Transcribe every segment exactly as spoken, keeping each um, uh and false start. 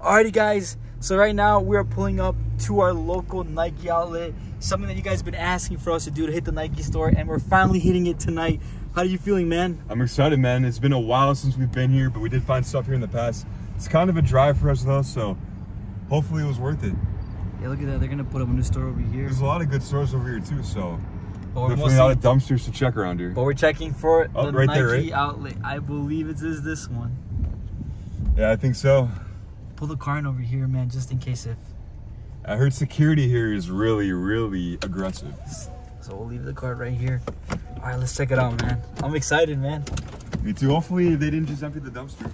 Alrighty guys, so right now we are pulling up to our local Nike outlet, something that you guys have been asking for us to do, to hit the Nike store, and we're finally hitting it tonight. How are you feeling, man? I'm excited, man. It's been a while since we've been here, but we did find stuff here in the past. It's kind of a drive for us though, so hopefully it was worth it. Yeah, look at that. They're going to put up a new store over here. There's a lot of good stores over here too, so definitely a lot of dumpsters to check around here. But we're checking for oh, the right Nike there, right? outlet. I believe it is this one. Yeah, I think so. Pull the car in over here, man, just in case if... I heard security here is really, really aggressive. So we'll leave the car right here. All right, let's check it out, man. I'm excited, man. Me too. Hopefully they didn't just empty the dumpster.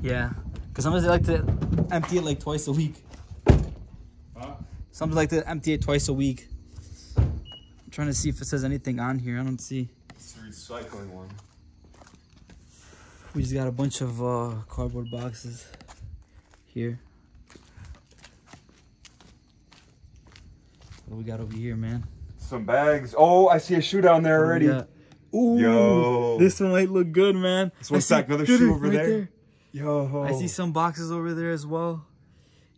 Yeah, because sometimes they like to empty it like twice a week. Huh? Sometimes they like to empty it twice a week. I'm trying to see if it says anything on here. I don't see. It's a recycling one. We just got a bunch of uh, cardboard boxes here. What do we got over here, man? Some bags. Oh, I see a shoe down there already. Ooh, yo, this one might look good, man. This one's like another shoe over right there. there. Yo, I see some boxes over there as well.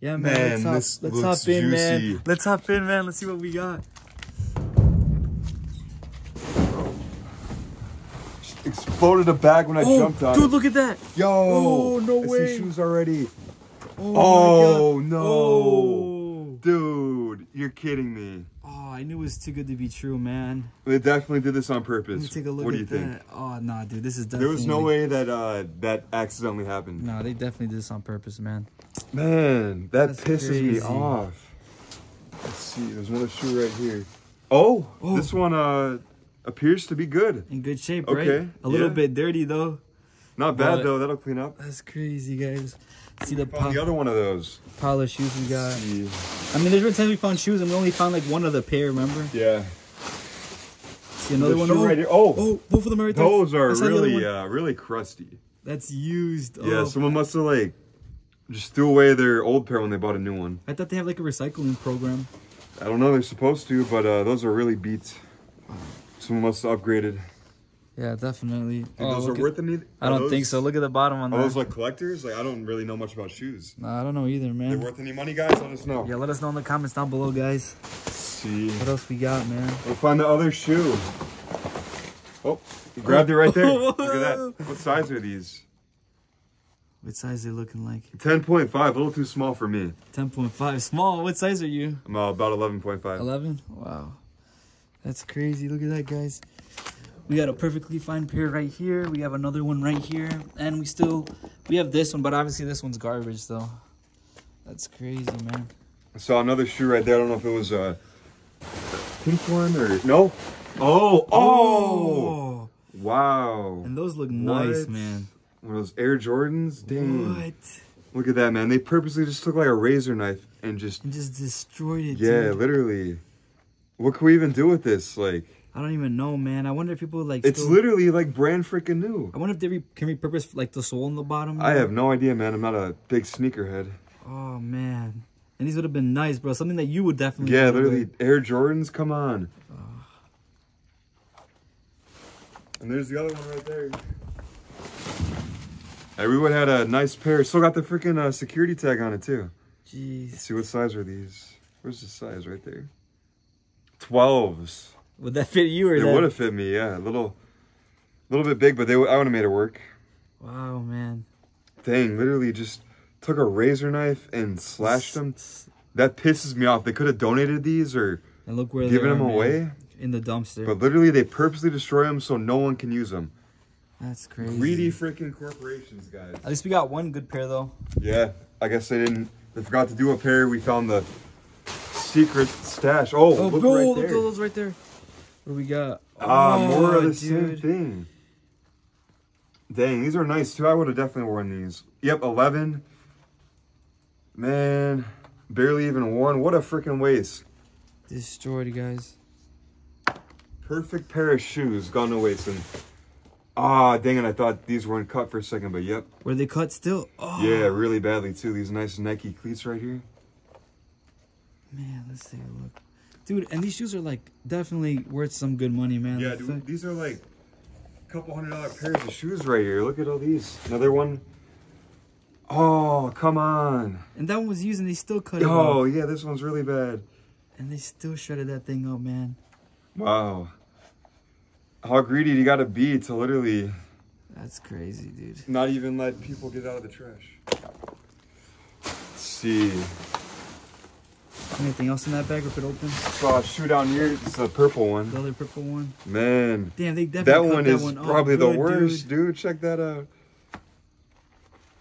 Yeah, man. man let's hop, this let's looks hop in, juicy. man. Let's hop in, man. Let's see what we got. Just exploded a bag when I oh, jumped on. Dude, look at that. Yo. Oh, no I way. I see shoes already. Oh, oh no, oh. Dude, you're kidding me. Oh, I knew it was too good to be true, man. They definitely did this on purpose. Take a look what at do you that. think? Oh, nah, dude, this is definitely... There was no way that uh, that accidentally happened. No, nah, they definitely did this on purpose, man. Man, that That's pisses crazy. me off. Let's see, there's another shoe right here. Oh, oh. this one uh, appears to be good. In good shape, okay. right? Okay. A little yeah. bit dirty, though. Not bad, but though. That'll clean up. That's crazy, guys. See the, the other one of those pile of shoes we got. Yeah. I mean, there's been times we found shoes and we only found like one other pair. Remember? Yeah. See another one right here. Oh, oh, both of them right there. Those are really, uh, really crusty. That's used. Yeah, oh, someone must have like just threw away their old pair when they bought a new one. I thought they have like a recycling program. I don't know. They're supposed to, but uh, those are really beat. Someone must have upgraded. Yeah, definitely. Think oh, those are at, worth anything? I don't those, think so. Look at the bottom on that. Are those like collectors? Like I don't really know much about shoes. Nah, I don't know either, man. They're worth any money, guys? Let us know. Yeah, let us know in the comments down below, guys. Let's see what else we got, man. We'll find the other shoe. Oh, you grabbed it right there. Look at that. What size are these? What size are they looking like? ten point five. A little too small for me. ten point five. Small. What size are you? I'm uh, about eleven point five. eleven? Wow. That's crazy. Look at that, guys. We got a perfectly fine pair right here. We have another one right here. And we still, we have this one, but obviously this one's garbage though. That's crazy, man. I saw another shoe right there. I don't know if it was a pink one or, no. Oh, oh, oh. Wow. And those look what? nice, man. One of those Air Jordans? Dang. What? Look at that, man. They purposely just took like a razor knife and just. And just destroyed it, Yeah, dude. literally. What could we even do with this? Like. I don't even know, man. I wonder if people like. It's still... literally like brand freaking new. I wonder if they re can repurpose like the sole in the bottom. Bro. I have no idea, man. I'm not a big sneakerhead. Oh man, and these would have been nice, bro. Something that you would definitely. Yeah, literally with. Air Jordans. Come on. Oh. And there's the other one right there. Everyone had a nice pair. Still got the freaking uh, security tag on it too. Jeez. Let's see what size are these? Where's the size right there? twelves. Would that fit you or It that? would have fit me, yeah. A little little bit big, but they I would have made it work. Wow, man. Dang, literally just took a razor knife and slashed them. That pisses me off. They could have donated these or and look where given them are, away. Man. In the dumpster. But literally, they purposely destroy them so no one can use them. That's crazy. Greedy freaking corporations, guys. At least we got one good pair, though. Yeah, I guess they didn't. They forgot to do a pair. We found the secret stash. Oh, oh look bro, right look there. Those right there. What do we got? Ah, oh, uh, more of the dude. same thing. Dang, these are nice too. I would have definitely worn these. Yep, eleven. Man, barely even worn. What a freaking waste. Destroyed, guys. Perfect pair of shoes gone to waste. And ah, dang it! I thought these weren't cut for a second, but yep. Were they cut still? Oh. Yeah, really badly too. These nice Nike cleats right here. Man, let's take a look. Dude, and these shoes are like definitely worth some good money, man. Yeah, dude, like... these are like a couple hundred dollar pairs of shoes right here. Look at all these. Another one. Oh, come on. And that one was used and they still cut it off. Oh, yeah, this one's really bad. And they still shredded that thing up, man. Wow. How greedy do you gotta be to literally... That's crazy, dude. Not even let people get out of the trash. Let's see. Anything else in that bag? Rip it open. Saw a shoe down here. It's the purple one. The other purple one. Man. Damn, they definitely that one that is one. probably oh, good, the worst, dude. dude. Check that out.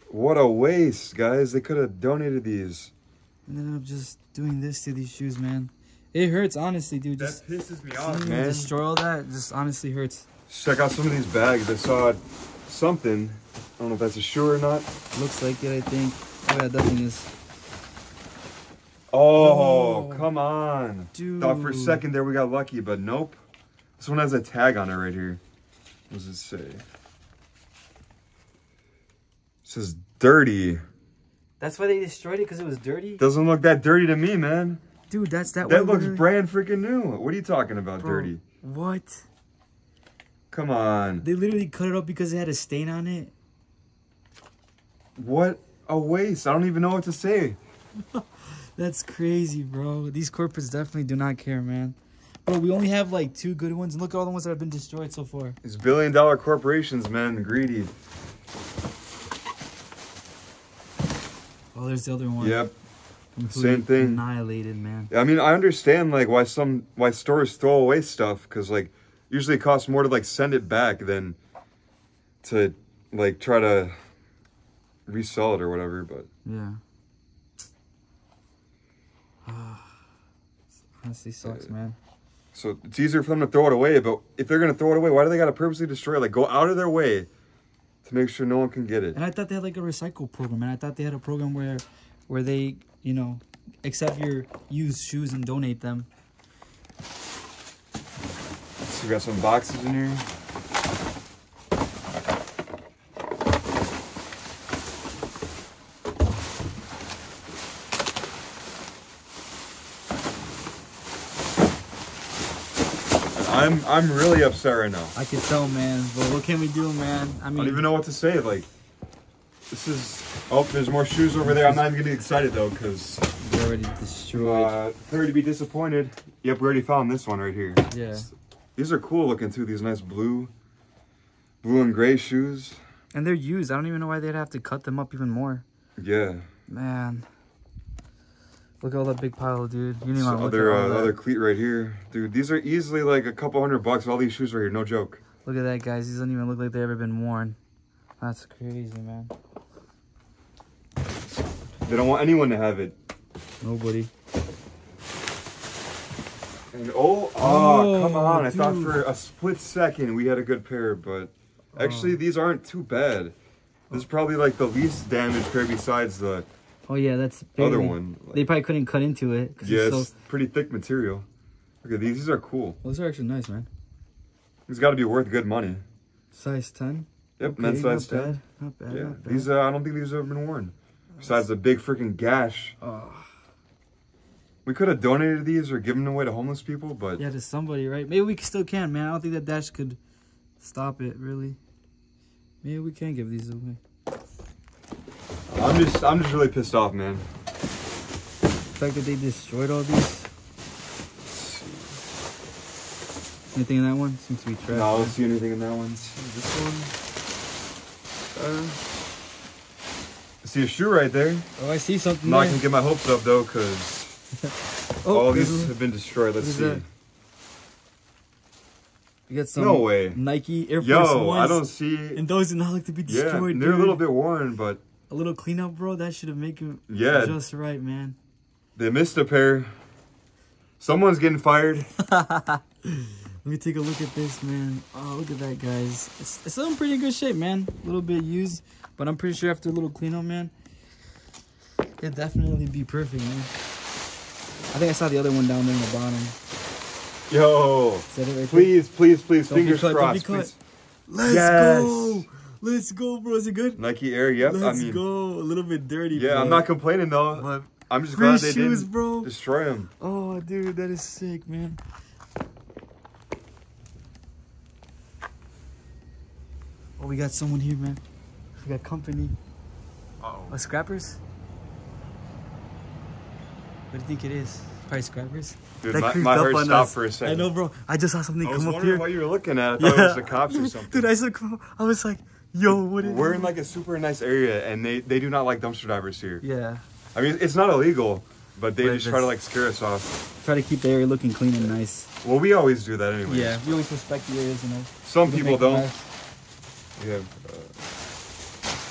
What a waste, guys. They could have donated these. And then I'm just doing this to these shoes, man. It hurts, honestly, dude. That just pisses me off, man. Destroy all that. It just honestly hurts. Check out some of these bags. I saw something. I don't know if that's a shoe or not. Looks like it, I think. Oh, yeah, that thing is. Oh, oh, come on. Dude. Thought for a second there we got lucky, but nope. This one has a tag on it right here. What does it say? It says dirty. That's why they destroyed it, because it was dirty? Doesn't look that dirty to me, man. Dude, that's that one. That looks brand freaking new. What are you talking about, bro, dirty? What? Come on. They literally cut it up because it had a stain on it. What a waste. I don't even know what to say. That's crazy, bro. These corporates definitely do not care, man. Bro, we only have like two good ones. And look at all the ones that have been destroyed so far. These billion dollar corporations, man. Greedy. Oh, there's the other one. Yep. Completely Same thing. Annihilated, man. I mean, I understand like why some why stores throw away stuff, because like usually it costs more to like send it back than to like try to resell it or whatever, but yeah. Honestly sucks, man. So it's easier for them to throw it away, but if they're gonna throw it away, why do they gotta purposely destroy it? Like, go out of their way to make sure no one can get it. And I thought they had like a recycle program, and I thought they had a program where where they, you know, accept your used shoes and donate them. So we got some boxes in here. I'm I'm really upset right now. I can tell, man. But what can we do, man? I mean, I don't even know what to say. Like, this is. Oh, there's more shoes over there. I'm not even getting excited though, because they're already destroyed. Uh, Third to be disappointed. Yep, we already found this one right here. Yeah. It's, these are cool looking too. These nice blue, blue and gray shoes. And they're used. I don't even know why they'd have to cut them up even more. Yeah. Man. Look at all that big pile, dude. You need so to other, uh, another cleat right here. Dude, these are easily like a couple hundred bucks. All these shoes right here, no joke. Look at that, guys. These don't even look like they've ever been worn. That's crazy, man. They don't want anyone to have it. Nobody. And oh, oh, oh come on. Dude. I thought for a split second we had a good pair, but actually oh. these aren't too bad. This is probably like the least damaged pair besides the... Oh, yeah, that's barely, other one. Like, they probably couldn't cut into it. Yeah, it's, so, it's pretty thick material. Look at these. These are cool. Those are actually nice, man. These got to be worth good money. Size ten? Yep, okay, men's size ten. Bad. Not bad. Yeah, not bad. These, uh, I don't think these have ever been worn. Besides the big freaking gash. Oh. We could have donated these or given them away to homeless people, but... Yeah, to somebody, right? Maybe we still can, man. I don't think that dash could stop it, really. Maybe we can give these away. I'm just, I'm just really pissed off, man. The fact that they destroyed all these. Anything in that one? Seems to be trash. No, I don't see anything in that one. This one. Uh, I see a shoe right there. Oh, I see something. I'm not going to get my hopes up, though, because oh, all these have been destroyed. Let's see. That? You got some no way. Nike Air Force Yo, ones, I don't see. And those did not look to be destroyed. Yeah, they're dude. a little bit worn, but. A little cleanup, bro. That should have made it yeah. just right, man. They missed a pair. Someone's getting fired. Let me take a look at this, man. Oh, look at that, guys. It's, it's still in pretty good shape, man. A little bit used, but I'm pretty sure after a little cleanup, man, it'd definitely be perfect, man. I think I saw the other one down there in the bottom. Yo, right please, there? please, please, don't fingers cut, crossed. Please. Let's yes. go. Let's go, bro. Is it good? Nike Air, yep. Let's I mean, go. A little bit dirty, Yeah, bro. I'm not complaining, though. I'm just Free glad they shoes, didn't bro. destroy them. Oh, dude, that is sick, man. Oh, we got someone here, man. We got company. Uh-oh. Oh, scrappers? What do you think it is? Probably scrappers. Dude, that my, my heart stopped us. for a second. I know, bro. I just saw something come up here. I was wondering what you were looking at. I thought yeah. it was the cops or something. Dude, I, saw, I was like, yo, what is We're it? in like a super nice area, and they, they do not like dumpster divers here. Yeah. I mean, it's not illegal, but they but just try to like scare us off. Try to keep the area looking clean and nice. Well, we always do that anyway. Yeah, we always respect the areas, you know. Some people don't. Nice. We have uh, a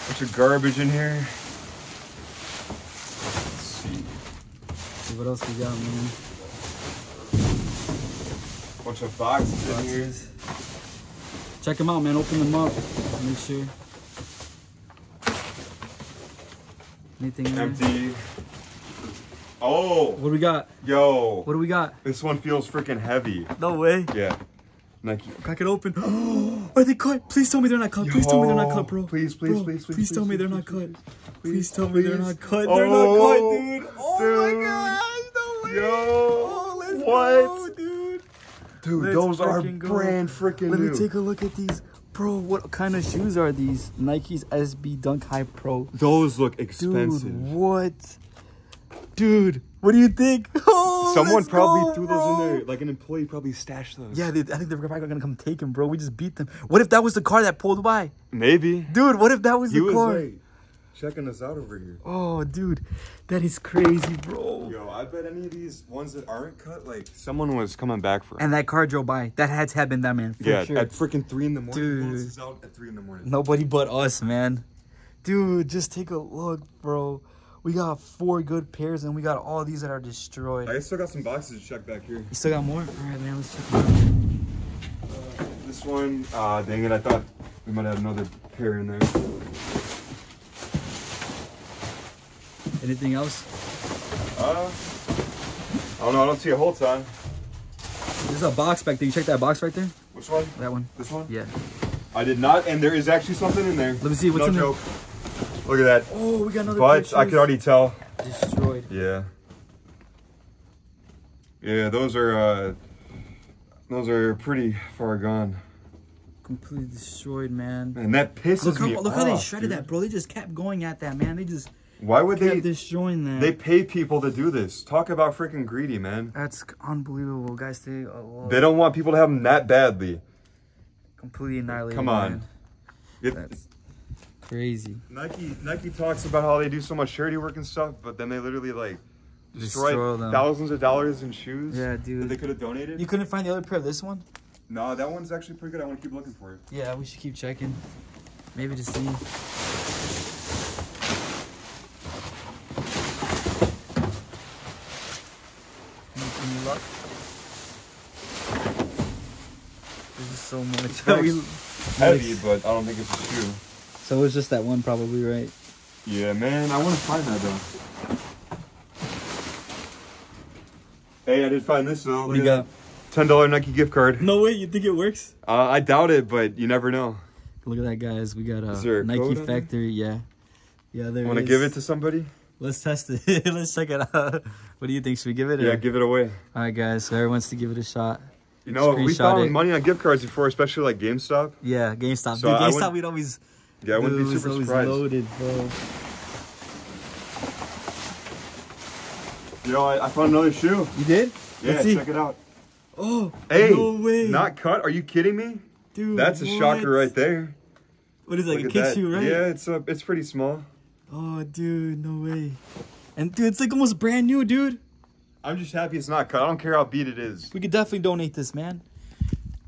bunch of garbage in here. What else we got, man? Bunch of boxes, boxes. in here. Check them out, man. Open them up. Make sure. Anything empty? There? Oh. What do we got? Yo. What do we got? This one feels freaking heavy. No way. Yeah. Nike. Crack it open. Oh, are they cut? Please tell me they're not cut. Yo. Please tell me they're not cut, bro. Please, please, bro, please, please, please tell please, me they're please, not please, cut. Please, please tell please. me they're not cut. Oh, they're not cut, dude. Oh dude. my God. Yo, oh, let's what? go, dude. Dude, let's those are go. brand freaking Let new. Let me take a look at these. Bro, what kind of shoes are these? Nike's S B Dunk High Pro. Those look expensive. Dude, what? Dude, what do you think? Oh, Someone probably go, threw bro. those in there. Like an employee probably stashed those. Yeah, dude, I think they're probably going to come take them, bro. We just beat them. What if that was the car that pulled by? Maybe. Dude, what if that was he the was car? Like, checking us out over here. Oh, dude, that is crazy, bro. Yo, I bet any of these ones that aren't cut, like someone was coming back for. And that car drove by. That had to have been that man. For yeah, sure. At freaking three in the morning. Dude, is out at three in the morning. Nobody but us, man. Dude, just take a look, bro. We got four good pairs, and we got all these that are destroyed. I still got some boxes to check back here. You still got more? All right, man, let's check them out. Uh, this one, uh, dang it, I thought we might have another pair in there. Anything else? Uh, I don't know. I don't see a whole ton. There's a box back there. You check that box right there? Which one? That one. This one? Yeah. I did not, and there is actually something in there. Let me see. What's no in joke. There? Look at that. Oh, we got another But pictures. I could already tell. Destroyed. Yeah. Yeah, those are, uh, those are pretty far gone. Completely destroyed, man. And that pisses look how, me look off, Look how they shredded dude. that, bro. They just kept going at that, man. They just... Why would they destroying that? They pay people to do this. Talk about freaking greedy, man. That's unbelievable, guys. They oh, they don't want people to have them that badly. Completely annihilated. Come on, it, that's crazy. Nike Nike talks about how they do so much charity work and stuff, but then they literally like destroy, destroy them. thousands of dollars in shoes. Yeah, dude. That they could have donated. You couldn't find the other pair of this one? No, that one's actually pretty good. I want to keep looking for it. Yeah, we should keep checking. Maybe to see. So much it's heavy, heavy but I don't think it's a shoe. So it was just that one probably, right? Yeah, man, I want to find that though. Hey, I did find this though. You got ten dollar Nike gift card. No way, you think it works? Uh, I doubt it, but you never know. Look at that, guys. We got a Nike Factory. Yeah, yeah. There. Want to give it to somebody? Let's test it. Let's check it out. What do you think? Should we give it? Yeah, or? give it away. All right, guys. So everyone wants to give it a shot. You know, Screenshot we found it. money on gift cards before, especially like GameStop. Yeah, GameStop. So dude, GameStop, we'd always... Yeah, I wouldn't dude, be super surprised. Loaded, bro. You know, I, I found another shoe. You did? Yeah, Let's check see. it out. Oh, hey, no way. Not cut? Are you kidding me? Dude, That's a what? shocker right there. What is that, Look a kid shoe, right? Yeah, it's, uh, it's pretty small. Oh, dude, no way. And dude, it's like almost brand new, dude. I'm just happy it's not cut. I don't care how beat it is. We could definitely donate this, man.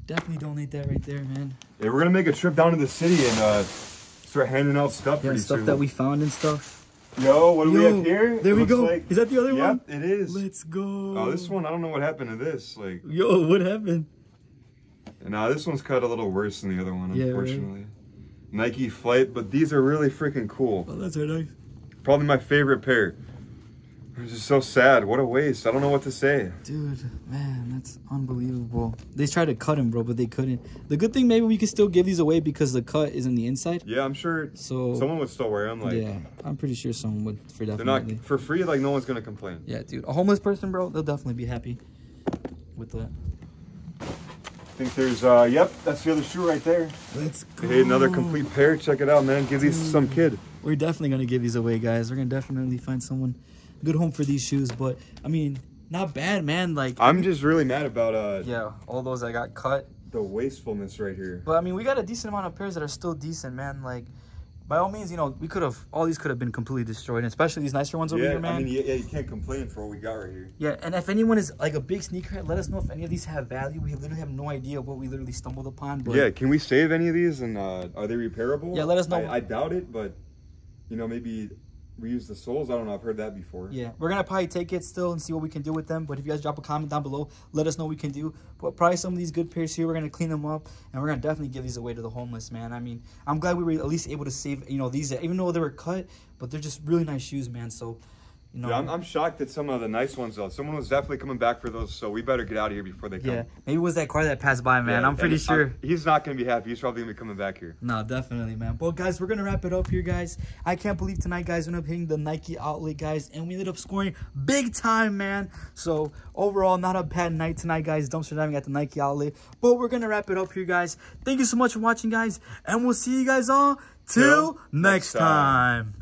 Definitely donate that right there, man. Yeah, we're gonna make a trip down to the city and uh, start handing out stuff yeah, pretty stuff soon. that we found and stuff. Yo, what do Yo, we have here? There it we go. Like, is that the other yeah, one? Yeah, it is. Let's go. Oh, this one, I don't know what happened to this. Like, Yo, what happened? Nah, this one's cut a little worse than the other one, yeah, unfortunately. Right? Nike Flight, but these are really freaking cool. Oh, that's right, nice. Probably my favorite pair. This is so sad. What a waste. I don't know what to say. Dude, man, that's unbelievable. They tried to cut him, bro, but they couldn't. The good thing, maybe we could still give these away because the cut is in the inside. Yeah, I'm sure so, someone would still wear them. Like, yeah, I'm pretty sure someone would for definitely. They're not, for free, like, no one's going to complain. Yeah, dude. A homeless person, bro, they'll definitely be happy with that. I think there's, uh, yep, that's the other shoe right there. Let's go. Hey, another complete pair. Check it out, man. Give these to some kid. We're definitely going to give these away, guys. We're going to definitely find someone a good home for these shoes. But, I mean, not bad, man. Like, I'm just really mad about, uh, yeah, all those I got cut. The wastefulness right here. But, I mean, we got a decent amount of pairs that are still decent, man. Like, by all means, you know, we could have, all these could have been completely destroyed, and especially these nicer ones over yeah, here, man. I mean, yeah, yeah, you can't complain for what we got right here. Yeah, and if anyone is like a big sneakerhead, let us know if any of these have value. We literally have no idea what we literally stumbled upon. But yeah, can we save any of these, and uh, are they repairable? Yeah, let us know. I, I doubt it, but, you know, maybe reuse the soles. I don't know. I've heard that before. Yeah, we're going to probably take it still and see what we can do with them. But if you guys drop a comment down below, let us know what we can do. But probably some of these good pairs here, we're going to clean them up. And we're going to definitely give these away to the homeless, man. I mean, I'm glad we were at least able to save, you know, these. Even though they were cut, but they're just really nice shoes, man. So, you know. Yeah, I'm, I'm shocked at some of the nice ones, though. Someone was definitely coming back for those. So we better get out of here before they come. Yeah, maybe it was that car that passed by, man. Yeah, I'm pretty sure. I'm, he's not going to be happy. He's probably going to be coming back here. No, definitely, man. But, guys, we're going to wrap it up here, guys. I can't believe tonight, guys, we ended up hitting the Nike outlet, guys. And we ended up scoring big time, man. So, overall, not a bad night tonight, guys. Dumpster diving at the Nike outlet. But we're going to wrap it up here, guys. Thank you so much for watching, guys. And we'll see you guys all till next time. time.